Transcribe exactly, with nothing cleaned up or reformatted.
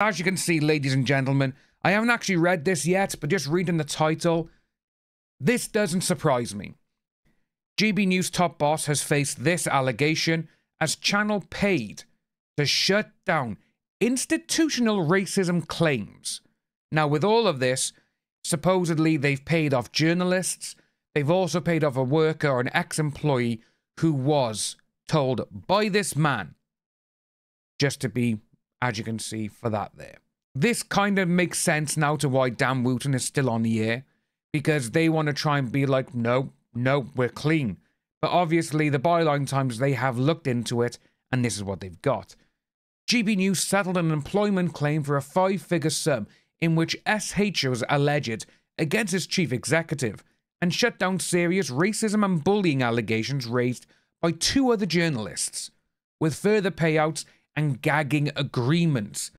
As you can see, ladies and gentlemen, I haven't actually read this yet, but just reading the title, this doesn't surprise me. G B News top boss has faced this allegation as Channel paid to shut down institutional racism claims. Now, with all of this, supposedly they've paid off journalists. They've also paid off a worker or an ex-employee who was told by this man just to be, as you can see, for that there. This kind of makes sense now to why Dan Wooten is still on the air, because they want to try and be like, no, no, we're clean. But obviously the Byline Times, they have looked into it, and this is what they've got. G B News settled an employment claim for a five-figure sum in which S H was alleged against its chief executive and shut down serious racism and bullying allegations raised by two other journalists, with further payouts and gagging agreements